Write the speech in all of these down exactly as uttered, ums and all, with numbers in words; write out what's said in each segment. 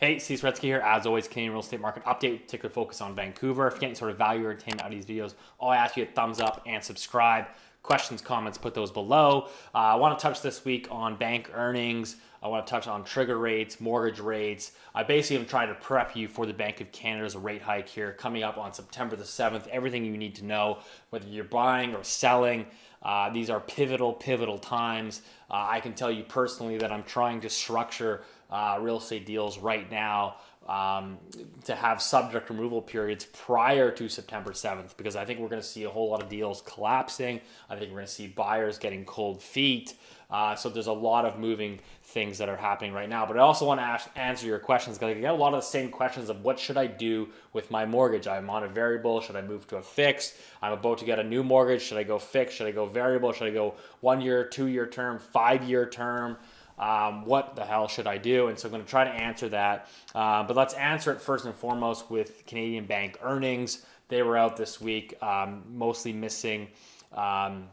Hey, Steve Saretsky here. As always, Canadian real estate market update, particular focus on Vancouver. If you get any sort of value or entertainment out of these videos, all I ask you is thumbs up and subscribe. Questions, comments, put those below. Uh, I want to touch this week on bank earnings. I want to touch on trigger rates, mortgage rates. I basically am trying to prep you for the Bank of Canada's rate hike here coming up on September the seventh. Everything you need to know, whether you're buying or selling. Uh, these are pivotal, pivotal times. Uh, I can tell you personally that I'm trying to structure uh, real estate deals right now um, to have subject removal periods prior to September seventh, because I think we're going to see a whole lot of deals collapsing. I think we're going to see buyers getting cold feet. Uh, so there's a lot of moving things that are happening right now. But I also want to ask, answer your questions, because I get a lot of the same questions of what should I do with my mortgage? I'm on a variable. Should I move to a fixed? I'm about to get a new mortgage. Should I go fixed? Should I go variable? Should I go one year, two year term, five year term? Um, what the hell should I do? And so I'm going to try to answer that. Uh, but let's answer it first and foremost with Canadian bank earnings. They were out this week, um, mostly missing um,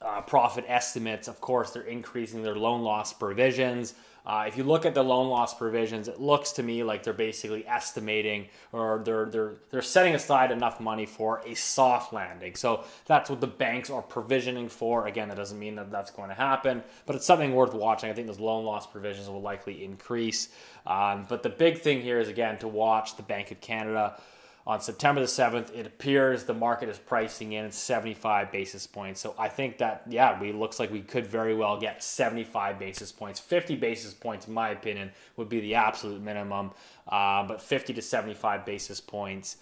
uh, profit estimates. Of course, they're increasing their loan loss provisions. Uh, if you look at the loan loss provisions, it looks to me like they're basically estimating, or they're they're they're setting aside enough money for a soft landing. So that's what the banks are provisioning for. Again, that doesn't mean that that's going to happen, but it's something worth watching. I think those loan loss provisions will likely increase. Um, but the big thing here is, again, to watch the Bank of Canada. On September the seventh, it appears the market is pricing in seventy-five basis points. So I think that, yeah, we looks like we could very well get seventy-five basis points. fifty basis points, in my opinion, would be the absolute minimum. Uh, but fifty to seventy-five basis points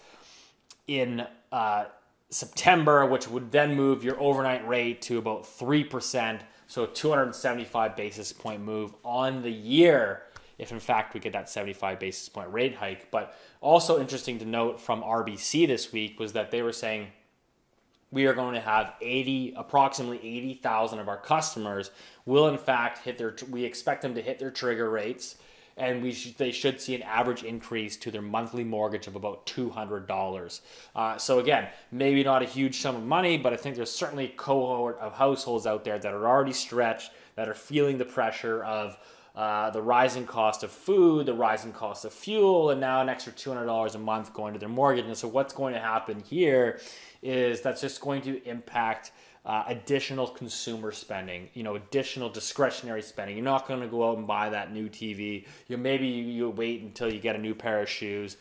in uh, September, which would then move your overnight rate to about three percent. So two hundred seventy-five basis point move on the year, if in fact we get that seventy-five basis point rate hike. But also interesting to note from R B C this week was that they were saying we are going to have eighty, approximately eighty thousand of our customers will in fact hit their, we expect them to hit their trigger rates, and we sh they should see an average increase to their monthly mortgage of about two hundred dollars. Uh, so again, maybe not a huge sum of money, but I think there's certainly a cohort of households out there that are already stretched, that are feeling the pressure of Uh, the rising cost of food, the rising cost of fuel, and now an extra two hundred dollars a month going to their mortgage. And so what's going to happen here is that's just going to impact uh, additional consumer spending, you know, additional discretionary spending. You're not going to go out and buy that new T V. You maybe you, you wait until you get a new pair of shoes,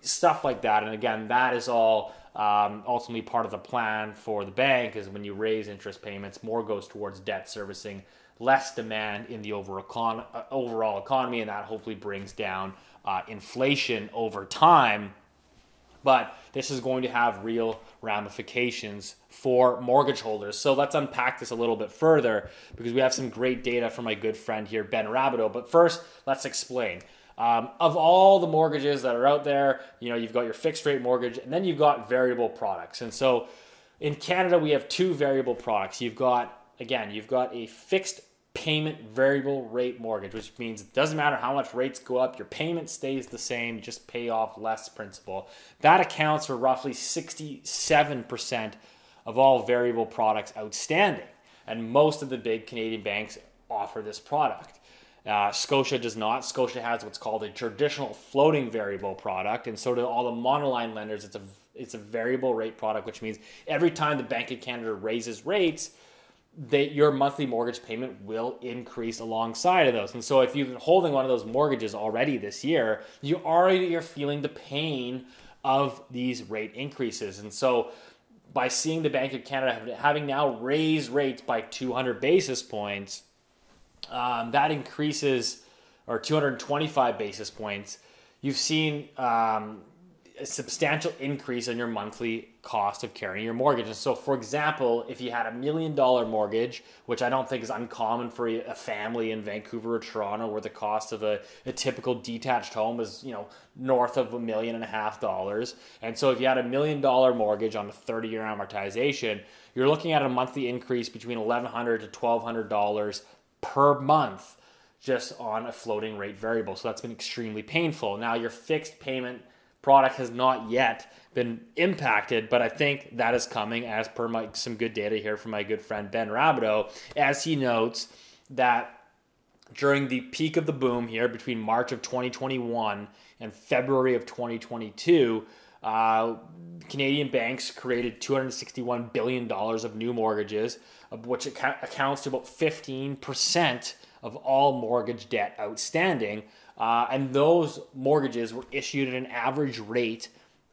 stuff like that. And again, that is all um, ultimately part of the plan for the bank, is when you raise interest payments, more goes towards debt servicing, less demand in the overall, econ uh, overall economy, and that hopefully brings down uh, inflation over time. But this is going to have real ramifications for mortgage holders. So let's unpack this a little bit further, because we have some great data from my good friend here, Ben Rabideau. But first, let's explain. Um, of all the mortgages that are out there, you know, you've got your fixed rate mortgage, and then you've got variable products. And so in Canada, we have two variable products. You've got, again, you've got a fixed payment variable rate mortgage, which means it doesn't matter how much rates go up, your payment stays the same, you just pay off less principal. That accounts for roughly sixty-seven percent of all variable products outstanding. And most of the big Canadian banks offer this product. Uh, Scotia does not. Scotia has what's called a traditional floating variable product, and so do all the monoline lenders. It's a, it's a variable rate product, which means every time the Bank of Canada raises rates, that your monthly mortgage payment will increase alongside of those. And so if you've been holding one of those mortgages already this year, you already are feeling the pain of these rate increases. And so by seeing the Bank of Canada having now raised rates by two hundred basis points, um, that increases, or two hundred twenty-five basis points, you've seen um, a substantial increase in your monthly cost of carrying your mortgage. And so, for example, if you had a million dollar mortgage, which I don't think is uncommon for a family in Vancouver or Toronto, where the cost of a, a typical detached home is, you know, north of a million and a half dollars. And so if you had a million dollar mortgage on a thirty year amortization, you're looking at a monthly increase between eleven hundred to twelve hundred dollars per month, just on a floating rate variable. So that's been extremely painful. Now your fixed payment product has not yet been impacted, but I think that is coming, as per my, some good data here from my good friend Ben Rabideau, as he notes that during the peak of the boom here between March of twenty twenty-one and February of twenty twenty-two, uh, Canadian banks created two hundred sixty-one billion dollars of new mortgages, which accounts to about fifteen percent of all mortgage debt outstanding. Uh, and those mortgages were issued at an average rate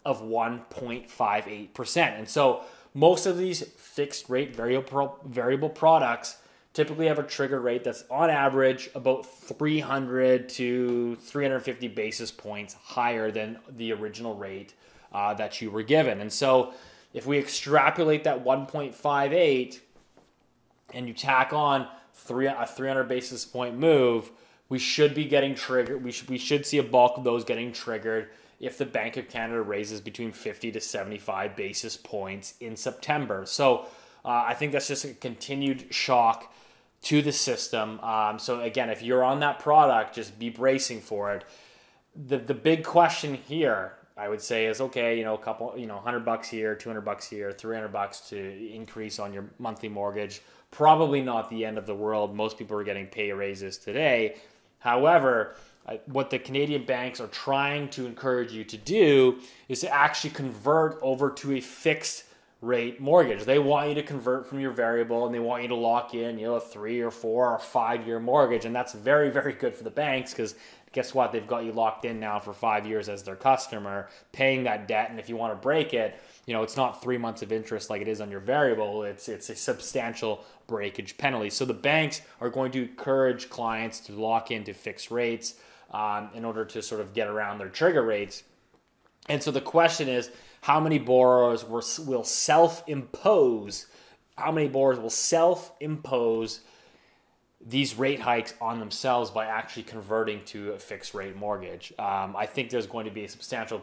of one point five eight percent. And so most of these fixed rate variable, variable products typically have a trigger rate that's on average about three hundred to three hundred fifty basis points higher than the original rate uh, that you were given. And so if we extrapolate that one point five eight and you tack on three, a three hundred basis point move, we should be getting triggered. We should, we should see a bulk of those getting triggered if the Bank of Canada raises between fifty to seventy-five basis points in September. So uh, I think that's just a continued shock to the system. Um, so again, if you're on that product, just be bracing for it. The the big question here, I would say, is okay, you know, a couple, you know, a hundred bucks here, two hundred bucks here, three hundred bucks to increase on your monthly mortgage. Probably not the end of the world. Most people are getting pay raises today. However, what the Canadian banks are trying to encourage you to do is to actually convert over to a fixed rate mortgage. They want you to convert from your variable and they want you to lock in, you know, a three or four or five year mortgage. And that's very, very good for the banks because guess what? They've got you locked in now for five years as their customer paying that debt. And if you want to break it, you know, it's not three months of interest like it is on your variable. It's, it's a substantial breakage penalty. So the banks are going to encourage clients to lock into fixed rates Um, in order to sort of get around their trigger rates. And so the question is, how many borrowers will, will self-impose, how many borrowers will self-impose these rate hikes on themselves by actually converting to a fixed rate mortgage? Um, I think there's going to be a substantial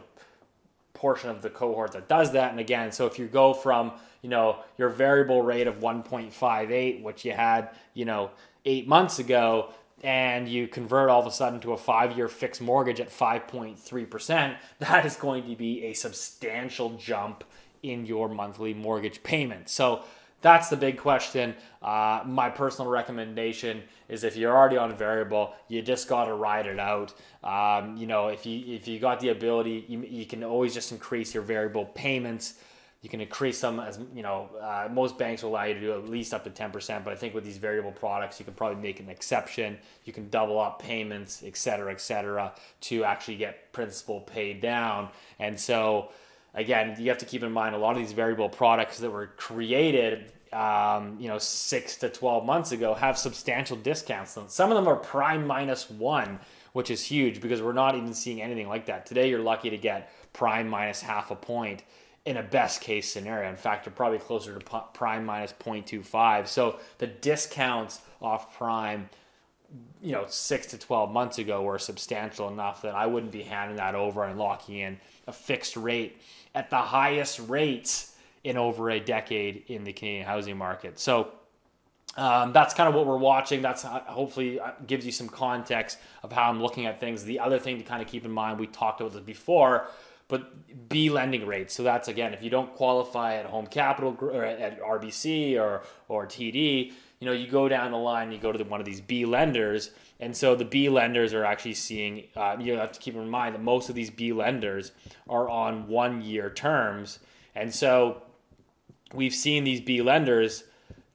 portion of the cohort that does that. And again, so if you go from, you know, your variable rate of one point five eight, which you had, you know, eight months ago, and you convert all of a sudden to a five-year fixed mortgage at five point three percent, that is going to be a substantial jump in your monthly mortgage payment. So that's the big question. Uh, my personal recommendation is if you're already on a variable, you just got to ride it out. Um, you know, if you, if you got the ability, you, you can always just increase your variable payments. You can increase them as, you know, uh, most banks will allow you to do at least up to ten percent, but I think with these variable products, you can probably make an exception. You can double up payments, et cetera, et cetera, to actually get principal paid down. And so, again, you have to keep in mind a lot of these variable products that were created, um, you know, six to twelve months ago have substantial discounts. Some of them are prime minus one, which is huge because we're not even seeing anything like that. Today, you're lucky to get prime minus half a point in a best case scenario. In fact, you're probably closer to prime minus zero point two five. So the discounts off prime, you know, six to twelve months ago were substantial enough that I wouldn't be handing that over and locking in a fixed rate at the highest rates in over a decade in the Canadian housing market. So um, that's kind of what we're watching. That's hopefully gives you some context of how I'm looking at things. The other thing to kind of keep in mind, we talked about this before, but B lending rates. So that's, again, if you don't qualify at Home Capital or at R B C or, or T D, you know, you go down the line, you go to the, one of these B lenders. And so the B lenders are actually seeing, uh, you have to keep in mind that most of these B lenders are on one year terms. And so we've seen these B lenders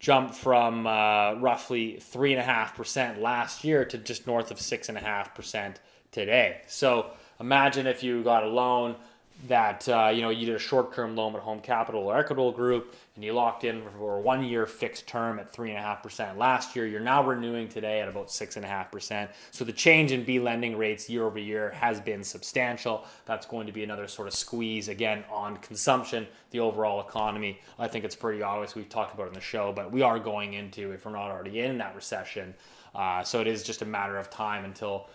jump from uh, roughly three and a half percent last year to just north of six and a half percent today. So imagine if you got a loan that, uh, you know, you did a short-term loan with Home Capital or Equitable Group, and you locked in for a one-year fixed term at three point five percent last year. You're now renewing today at about six point five percent. So the change in B lending rates year over year has been substantial. That's going to be another sort of squeeze, again, on consumption, the overall economy. I think it's pretty obvious. We've talked about it in the show, but we are going into, if we're not already in that recession, uh, so it is just a matter of time until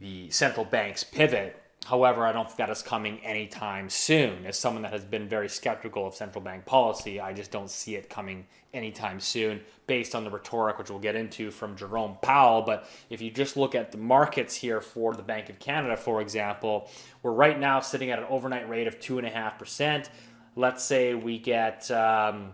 the central banks pivot. However, I don't think that is coming anytime soon. As someone that has been very skeptical of central bank policy, I just don't see it coming anytime soon based on the rhetoric, which we'll get into, from Jerome Powell. But if you just look at the markets here for the Bank of Canada, for example, we're right now sitting at an overnight rate of two and a half percent. Let's say we get um,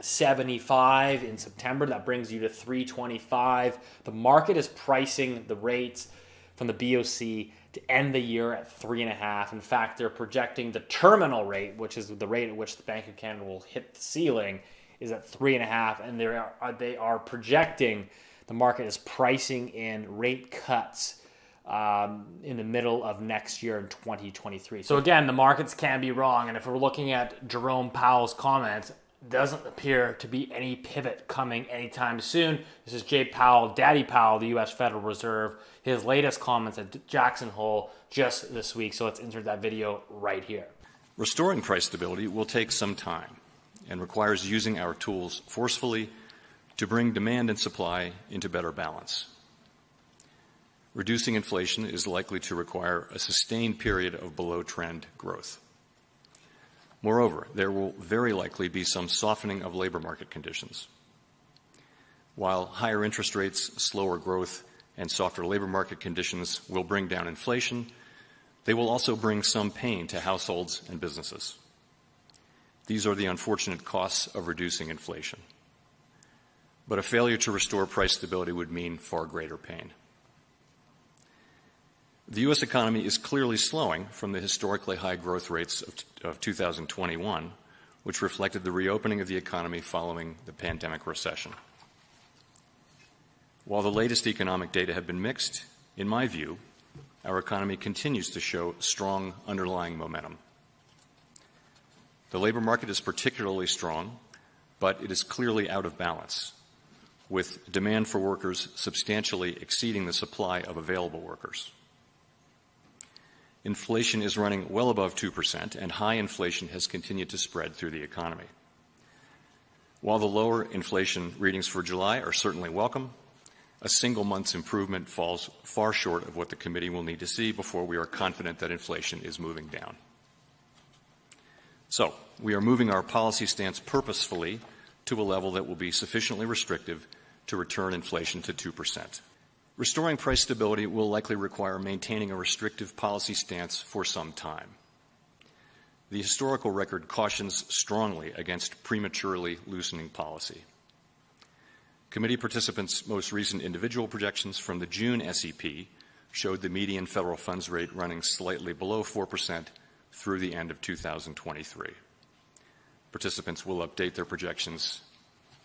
seventy-five in September. That brings you to three twenty-five. The market is pricing the rates from the B O C to end the year at three and a half. In fact, they're projecting the terminal rate, which is the rate at which the Bank of Canada will hit the ceiling, is at three and a half. And they are, they are projecting, the market is pricing in rate cuts um, in the middle of next year in twenty twenty-three. So again, the markets can be wrong. And if we're looking at Jerome Powell's comment, doesn't appear to be any pivot coming anytime soon. This is Jay Powell, Daddy Powell, the U S Federal Reserve, his latest comments at Jackson Hole just this week. So let's insert that video right here. Restoring price stability will take some time and requires using our tools forcefully to bring demand and supply into better balance. Reducing inflation is likely to require a sustained period of below-trend growth. Moreover, there will very likely be some softening of labor market conditions. While higher interest rates, slower growth, and softer labor market conditions will bring down inflation, they will also bring some pain to households and businesses. These are the unfortunate costs of reducing inflation. But a failure to restore price stability would mean far greater pain. The U S economy is clearly slowing from the historically high growth rates of, of two thousand twenty-one, which reflected the reopening of the economy following the pandemic recession. While the latest economic data have been mixed, in my view, our economy continues to show strong underlying momentum. The labor market is particularly strong, but it is clearly out of balance, with demand for workers substantially exceeding the supply of available workers. Inflation is running well above two percent, and high inflation has continued to spread through the economy. While the lower inflation readings for July are certainly welcome, a single month's improvement falls far short of what the committee will need to see before we are confident that inflation is moving down. So, we are moving our policy stance purposefully to a level that will be sufficiently restrictive to return inflation to two percent. Restoring price stability will likely require maintaining a restrictive policy stance for some time. The historical record cautions strongly against prematurely loosening policy. Committee participants' most recent individual projections from the June S E P showed the median federal funds rate running slightly below four percent through the end of two thousand twenty-three. Participants will update their projections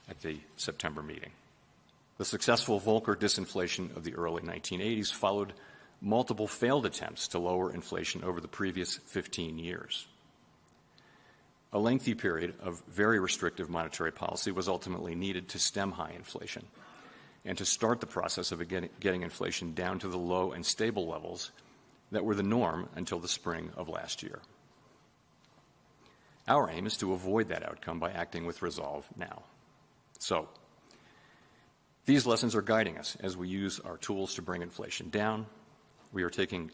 at the September meeting. The successful Volcker disinflation of the early nineteen eighties followed multiple failed attempts to lower inflation over the previous fifteen years. A lengthy period of very restrictive monetary policy was ultimately needed to stem high inflation and to start the process of getting inflation down to the low and stable levels that were the norm until the spring of last year. Our aim is to avoid that outcome by acting with resolve now. So, these lessons are guiding us as we use our tools to bring inflation down. We are taking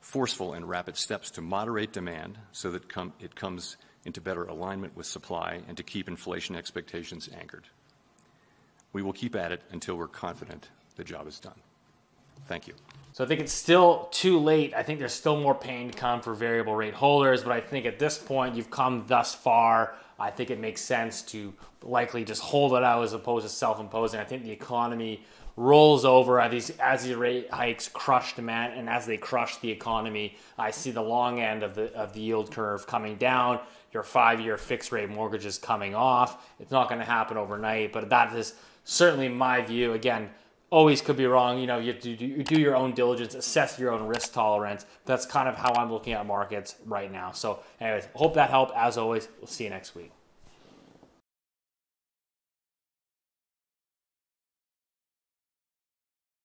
forceful and rapid steps to moderate demand so that com- it comes into better alignment with supply and to keep inflation expectations anchored. We will keep at it until we're confident the job is done. Thank you. So I think it's still too late. I think there's still more pain to come for variable rate holders, but I think at this point you've come thus far. I think it makes sense to likely just hold it out as opposed to self-imposing. I think the economy rolls over as these, as these rate hikes crush demand, and as they crush the economy, I see the long end of the, of the yield curve coming down, your five-year fixed-rate mortgages coming off. It's not going to happen overnight, but that is certainly my view. Again, always could be wrong. You know, you do, you do your own diligence, assess your own risk tolerance. That's kind of how I'm looking at markets right now. So anyways, hope that helped. As always, we'll see you next week.